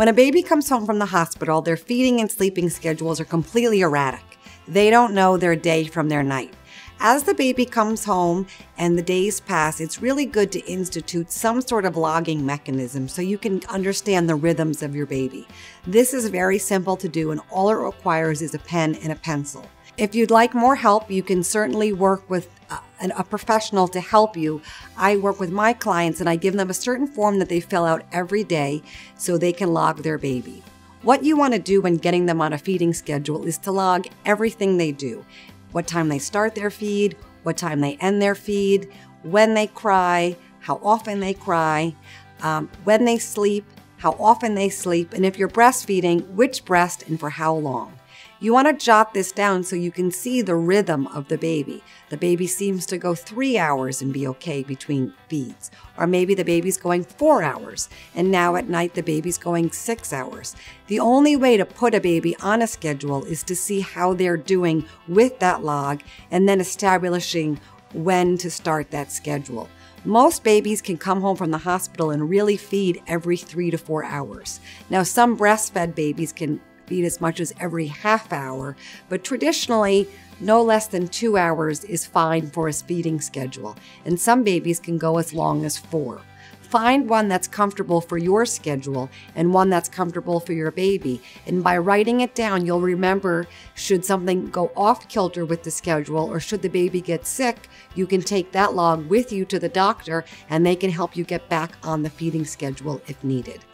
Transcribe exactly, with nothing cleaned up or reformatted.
When a baby comes home from the hospital, their feeding and sleeping schedules are completely erratic. They don't know their day from their night. As the baby comes home and the days pass, it's really good to institute some sort of logging mechanism so you can understand the rhythms of your baby. This is very simple to do, and all it requires is a pen and a pencil. If you'd like more help, you can certainly work with a, a professional to help you. I work with my clients and I give them a certain form that they fill out every day so they can log their baby. What you want to do when getting them on a feeding schedule is to log everything they do. What time they start their feed, what time they end their feed, when they cry, how often they cry, um, when they sleep, how often they sleep, and if you're breastfeeding, which breast and for how long. You want to jot this down so you can see the rhythm of the baby. The baby seems to go three hours and be okay between feeds. Or maybe the baby's going four hours, and now at night the baby's going six hours. The only way to put a baby on a schedule is to see how they're doing with that log and then establishing when to start that schedule. Most babies can come home from the hospital and really feed every three to four hours. Now, some breastfed babies can feed as much as every half hour, but traditionally no less than two hours is fine for a feeding schedule, and some babies can go as long as four. Find one that's comfortable for your schedule and one that's comfortable for your baby, and by writing it down you'll remember should something go off kilter with the schedule or should the baby get sick, you can take that log with you to the doctor and they can help you get back on the feeding schedule if needed.